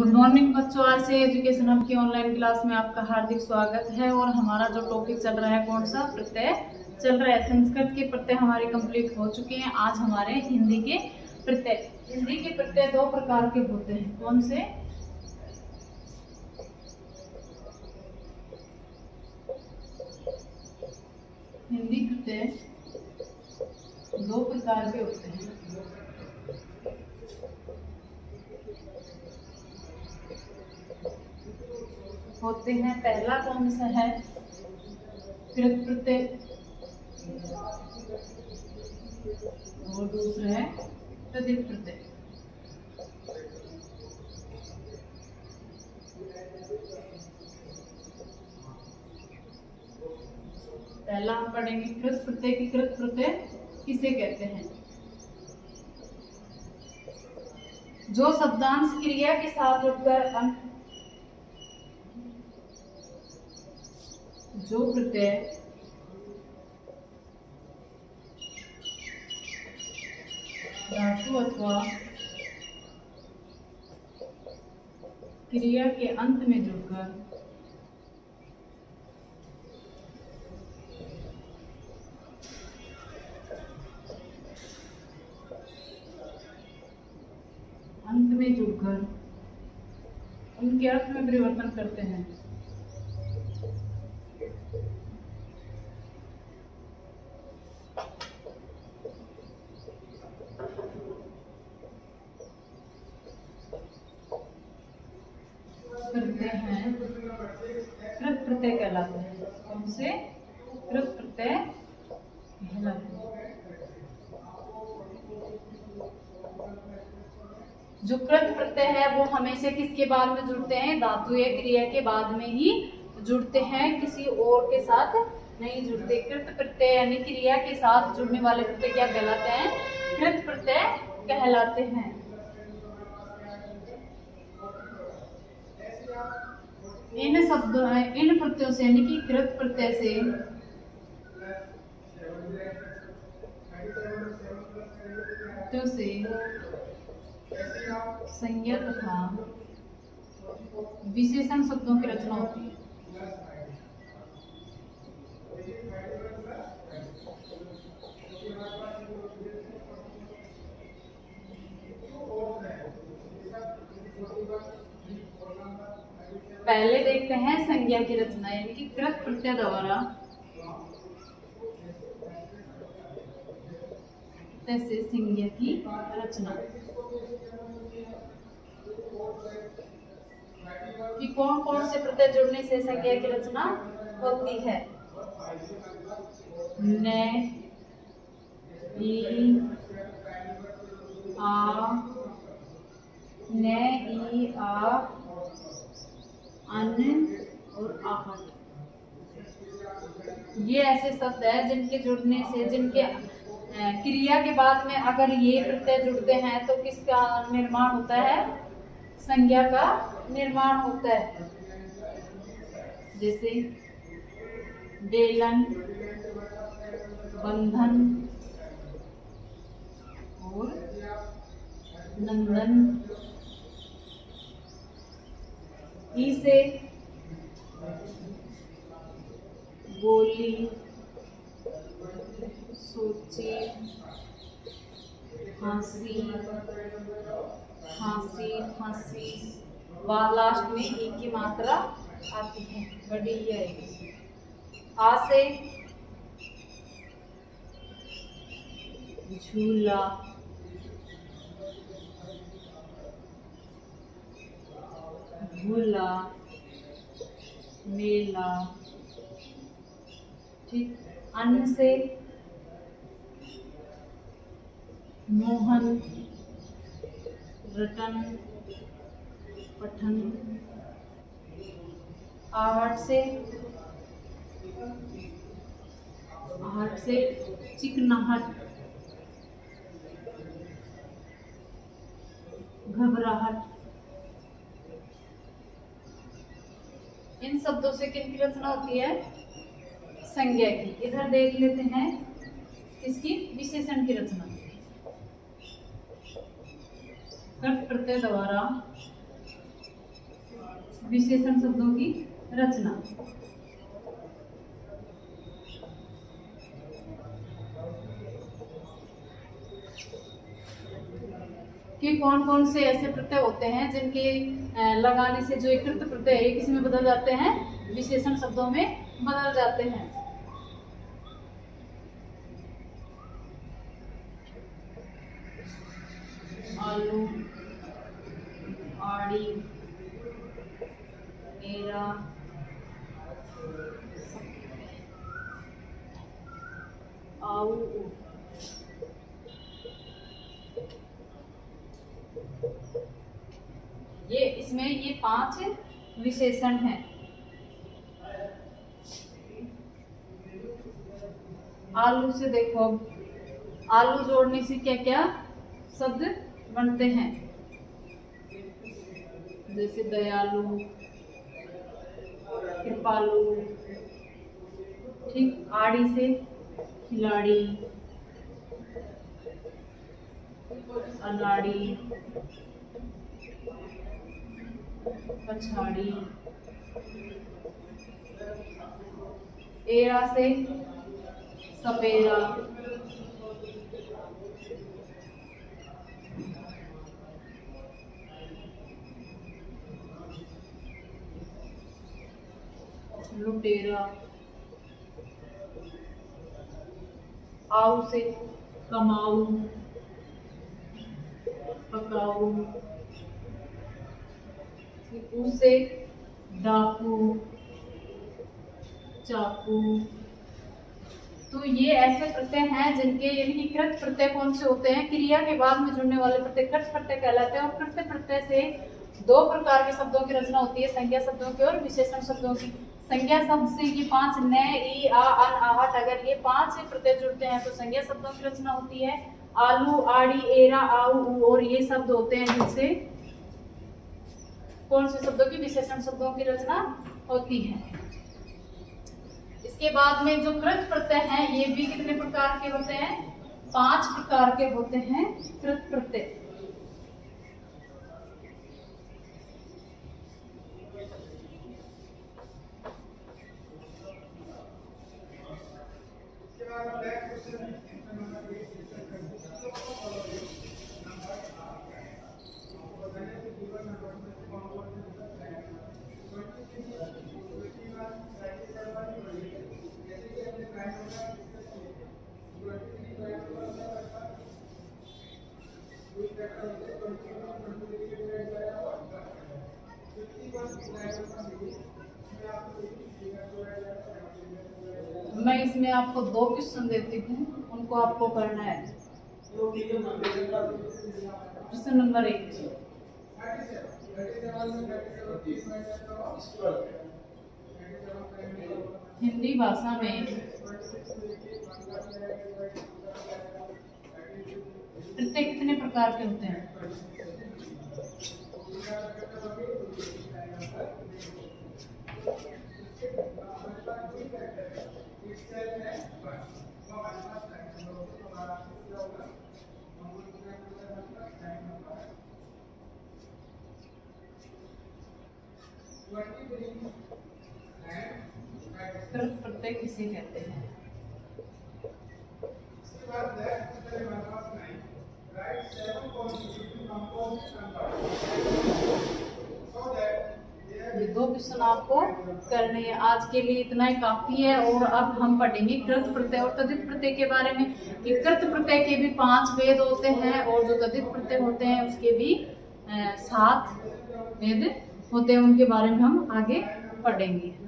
Good morning बच्चों, आज से एजुकेशन हम की ऑनलाइन क्लास में आपका हार्दिक स्वागत है। और हमारा जो टॉपिक चल रहा है कौन सा प्रत्यय चल रहा है, संस्कृत के प्रत्यय हमारे कंप्लीट हो चुके हैं। आज हमारे हिंदी के प्रत्यय दो प्रकार के होते हैं। कौन से? हिंदी प्रत्यय दो प्रकार के होते हैं। पहला कौन सा है? कृत प्रत्यय और दूसरा है तद्धित प्रत्यय। पहला हम पढ़ेंगे कृत प्रत्यय की। कृत प्रत्यय किसे कहते हैं? जो शब्दांश क्रिया के साथ जुड़कर प्रत्यय धातु अथवा क्रिया के अंत में जुड़कर उनके अर्थ में परिवर्तन करते हैं, कृत प्रत्यय कहलाते हैं। कौन से? कृत प्रत्यय कहलाते हैं। जो कृत प्रत्यय है वो हमेशा किसके बाद में जुड़ते हैं? धातु या क्रिया के बाद में ही जुड़ते हैं, किसी और के साथ नहीं जुड़ते। कृत प्रत्यय यानी क्रिया के साथ जुड़ने वाले प्रत्यय क्या कहलाते हैं? कृत प्रत्यय कहलाते हैं। इन शब्दों, इन प्रत्ययों से यानी कि कृत प्रत्यय से संज्ञा तथा विशेषण शब्दों की रचना होती है। पहले देखते हैं संज्ञा की रचना, यानी कि कृत प्रत्यय द्वारा तैसे संज्ञा की रचना कि कौन कौन से प्रत्यय जुड़ने से संज्ञा की रचना होती है। ने, ई, आ, ने, ई, आ, अन्य और आहट, ये ऐसे शब्द है जिनके जुड़ने से, जिनके क्रिया के बाद में अगर ये प्रत्यय जुड़ते हैं तो किसका निर्माण होता है? संज्ञा का निर्माण होता है। जैसे बेलन, बंधन और नंदन। ई से गोली, सोची, हंसी, हंसी, हंसी, बाद लास्ट में ई की मात्रा आती है, बड़ी ही आएगी। आ से झूला, भूला, मेला, ठीक। अन्न से मोहन, रटन, पठन। आहट से चिकनाहट, घबराहट। इन शब्दों से किन की रचना होती है? संज्ञा की। इधर देख लेते हैं इसकी विशेषण की रचना। कृत प्रत्यय द्वारा विशेषण शब्दों की रचना। कि कौन कौन से ऐसे प्रत्यय होते हैं जिनके लगाने से जो एकत्रित प्रत्यय है किसमें बदल जाते हैं, विशेषण शब्दों में बदल जाते हैं। आलू, आड़ी, मेरा, आऊ, ये इसमें ये 5 विशेषण हैं। आलू से देखो, आलू जोड़ने से क्या क्या शब्द बनते हैं, जैसे दयालु, कृपालु, ठीक। आड़ी से खिलाड़ी, अनाड़ी, पछाड़ी। एरा से सपेरा, लुटेरा। आऊ से कमाऊ, पकाऊ। उसे डाकू, चाकू। तो ये ऐसे प्रत्यय हैं जिनके यानी कि कृत प्रत्यय कौन से होते हैं, क्रिया के बाद में जुड़ने वाले प्रत्यय कृत प्रत्यय कहलाते हैं। और कृत प्रत्यय से 2 प्रकार के शब्दों की रचना होती है, संज्ञा शब्दों की और विशेषण शब्दों की। संज्ञा शब्द से ये 5 न, ई, आ, अन, आहट, अगर ये 5 प्रत्यय जुड़ते हैं तो संज्ञा शब्दों की रचना होती है। आलू, आड़ी, एरा, आऊ और ये शब्द होते हैं जिनसे कौन से शब्दों की, विशेषण शब्दों की रचना होती है। इसके बाद में जो कृत प्रत्यय हैं ये भी कितने प्रकार के होते हैं, 5 प्रकार के होते हैं कृत प्रत्यय। मैं इसमें आपको 2 क्वेश्चन देती हूँ, उनको आपको करना है। क्वेश्चन नंबर 1, हिंदी भाषा में प्रत्यय कितने प्रकार के होते हैं। प्रत्यय किसे कहते हैं। ये 2 क्वेश्चन आपको करने हैं। आज के लिए इतना ही काफी है। और अब हम पढ़ेंगे कृत प्रत्यय और तद्धित प्रत्यय के बारे में कि कृत प्रत्यय के भी 5 भेद होते हैं और जो तद्धित प्रत्यय होते हैं उसके भी 7 भेद होते हैं। उनके बारे में हम आगे पढ़ेंगे।